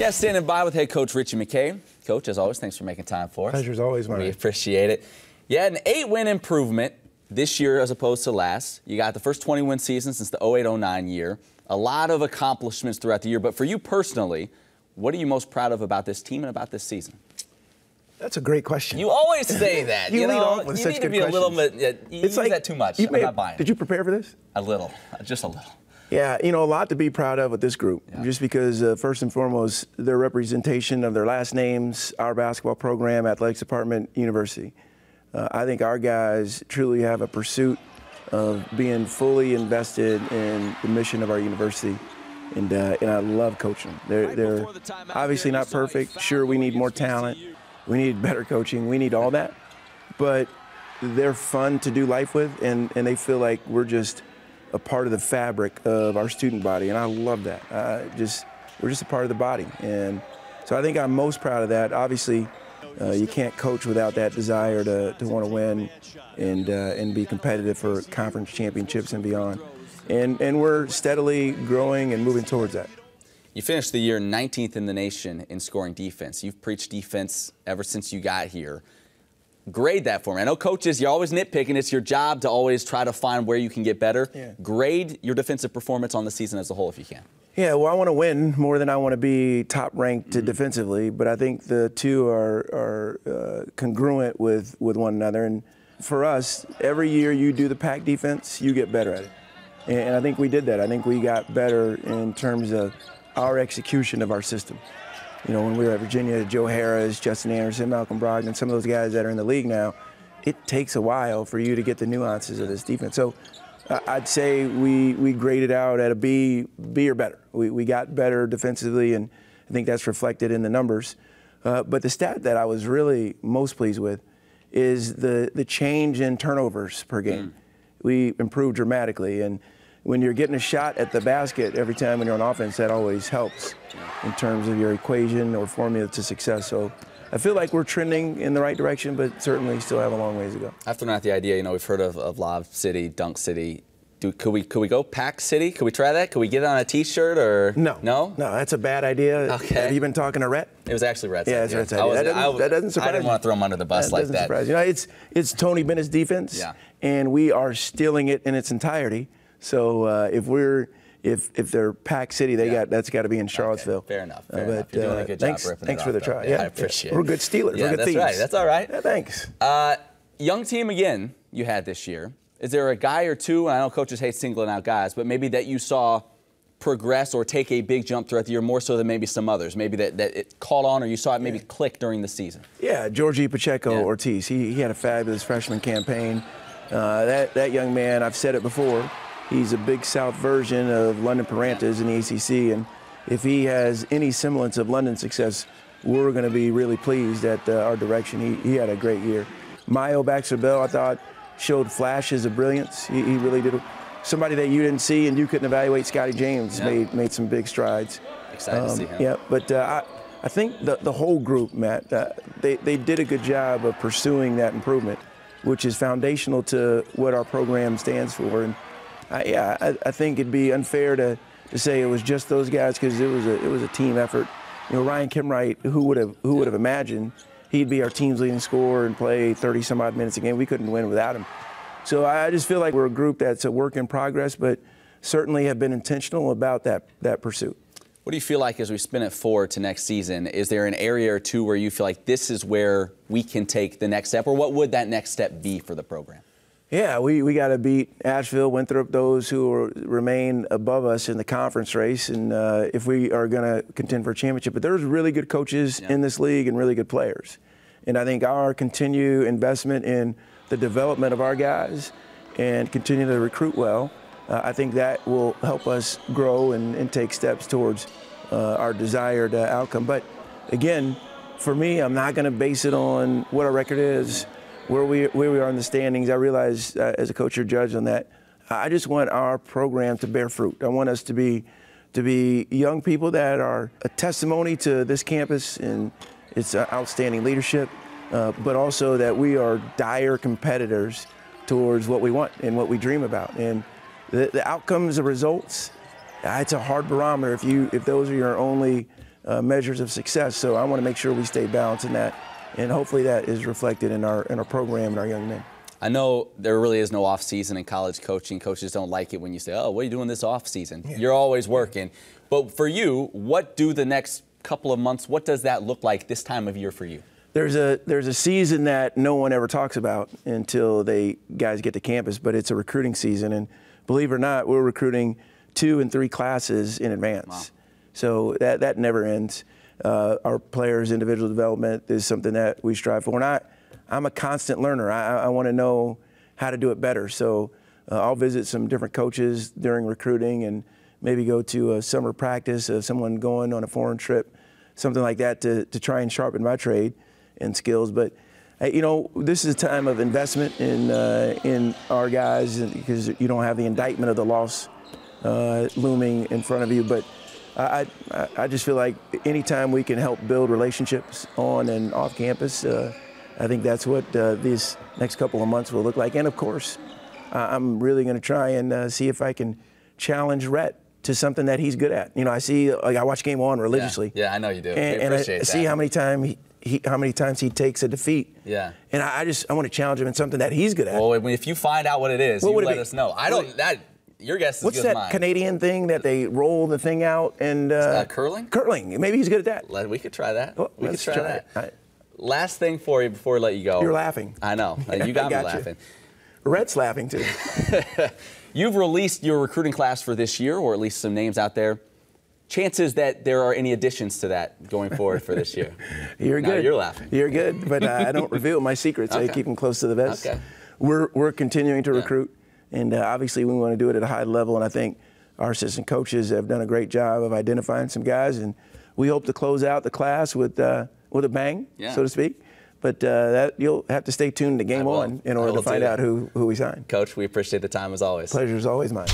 Yeah, standing by with head coach Ritchie McKay. Coach, as always, thanks for making time for us. Pleasure's always mine. We appreciate it. Yeah, an 8-win improvement this year as opposed to last. You got the first 20-win season since the 08-09 year. A lot of accomplishments throughout the year. But for you personally, what are you most proud of about this team and about this season? That's a great question. You always say that. You lead off with such good questions. You need to be a little bit, you use that too much. I'm not buying it. Did you prepare for this? A little, just a little. Yeah, you know, a lot to be proud of with this group, just because first and foremost, their representation of their last names, our basketball program, athletics department, university. I think our guys truly have a pursuit of being fully invested in the mission of our university. And I love coaching them. They're obviously not perfect. Sure, we need more talent. We need better coaching. We need all that. But they're fun to do life with, and they feel like we're just a part of the fabric of our student body, and I love that. We're just a part of the body. And so I think I'm most proud of that. Obviously, you can't coach without that desire to want to win and be competitive for conference championships and beyond. And we're steadily growing and moving towards that. You finished the year 19th in the nation in scoring defense. You've preached defense ever since you got here. Grade that for me. I know coaches, you're always nitpicking. It's your job to always try to find where you can get better. Yeah. Grade your defensive performance on the season as a whole if you can. Yeah, well, I want to win more than I want to be top-ranked defensively, but I think the two are congruent with one another. And for us, every year you do the pack defense, you get better at it. And I think we did that. I think we got better in terms of our execution of our system. You know, when we were at Virginia, Joe Harris, Justin Anderson, Malcolm Brogdon, some of those guys that are in the league now, it takes a while for you to get the nuances of this defense. So I'd say we graded out at a B or better. We got better defensively, and I think that's reflected in the numbers. But the stat that I was really most pleased with is the change in turnovers per game. We improved dramatically, and when you're getting a shot at the basket every time when you're on offense, that always helps in terms of your equation or formula to success. So I feel like we're trending in the right direction, but certainly still have a long ways to go. I've thrown out the idea, you know, we've heard of Lob City, Dunk City. Could we go Pack City? Could we try that? Could we get it on a T-shirt or no? No, that's a bad idea. Okay. Have you been talking to Rhett? It was actually Rhett's. Yeah, it's Rhett's idea. That doesn't surprise me. I didn't want to throw him under the bus like that. That doesn't surprise you. No, it's Tony Bennett's defense, and we are stealing it in its entirety. So if they're Pack City, they that's got to be in Charlottesville. Okay, fair enough. Fair enough. You're doing a good job. Thanks for the try. Yeah, I appreciate it. We're good Steelers. Yeah, we're good thieves. That's right. That's all right. Yeah, thanks. Young team again. You had this year. Is there a guy or two, and I know coaches hate singling out guys, but maybe that you saw progress or take a big jump throughout the year more so than maybe some others, maybe that it caught on or you saw it maybe click during the season? Yeah, Georgie Pacheco, Ortiz, he had a fabulous freshman campaign. That young man, I've said it before, he's a Big South version of London Perrantes in the ACC, and if he has any semblance of London success, we're going to be really pleased at our direction. He had a great year. Mayo Baxter-Bell, I thought, showed flashes of brilliance. He really did. Somebody that you didn't see and you couldn't evaluate, Scotty James, made some big strides. Excited to see him. Yeah, but I think the whole group, Matt, they did a good job of pursuing that improvement, which is foundational to what our program stands for. And I think it'd be unfair to say it was just those guys, because it was a team effort. You know, Ryan Kimbright, who would have imagined he'd be our team's leading scorer and play 30-some-odd minutes a game. We couldn't win without him. So I just feel like we're a group that's a work in progress, but certainly have been intentional about that pursuit. What do you feel like as we spin it forward to next season? Is there an area or two where you feel like this is where we can take the next step, or what would that next step be for the program? Yeah, we got to beat Asheville, Winthrop, those who remain above us in the conference race, and if we are going to contend for a championship. But there's really good coaches in this league and really good players. And I think our continued investment in the development of our guys and continue to recruit well, I think that will help us grow and take steps towards our desired outcome. But, again, for me, I'm not going to base it on what our record is. Where we are in the standings, I realize as a coach or judge on that, I just want our program to bear fruit. I want us to be young people that are a testimony to this campus and its outstanding leadership, but also that we are dire competitors towards what we want and what we dream about. And the outcomes, the results, it's a hard barometer if those are your only measures of success. So I want to make sure we stay balanced in that, and hopefully that is reflected in our program and our young men. I know there really is no off season in college coaching. Coaches don't like it when you say, "Oh, what are you doing this off season?" Yeah. You're always working. But for you, what do the next couple of months? What does that look like this time of year for you? There's a season that no one ever talks about until they guys get to campus, but it's a recruiting season, and believe it or not, we're recruiting 2 and 3 classes in advance. Wow. So that never ends. Our players' individual development is something that we strive for. I'm a constant learner. I want to know how to do it better. So I'll visit some different coaches during recruiting and maybe go to a summer practice of someone going on a foreign trip, something like that, to try and sharpen my trade and skills. But, you know, this is a time of investment in our guys, because you don't have the indictment of the loss looming in front of you. But I just feel like anytime we can help build relationships on and off campus, I think that's what these next couple of months will look like. And of course, I'm really going to try and see if I can challenge Rhett to something that he's good at. You know, I see, like, I watch Game On religiously. Yeah, I know you do. And I see how many times he takes a defeat. Yeah. And I want to challenge him in something that he's good at. Well, if you find out what it is, you let us know. I don't. That your guess is good as mine. What's that Canadian thing that they roll the thing out and? Curling. Curling. Maybe he's good at that. We could try that. We could try that. Last thing for you before I let you go. You're laughing. I know. You got me laughing. Rhett's laughing too. You've released your recruiting class for this year, or at least some names out there. Chances that there are any additions to that going forward for this year. You're good. You're laughing. You're good, but I don't reveal my secrets. Okay. I keep them close to the vest. Okay. We're continuing to recruit, and obviously we want to do it at a high level. And I think our assistant coaches have done a great job of identifying some guys, and we hope to close out the class with a bang, so to speak. But you'll have to stay tuned to Game On in order to find out who we sign. Coach, we appreciate the time as always. Pleasure is always mine.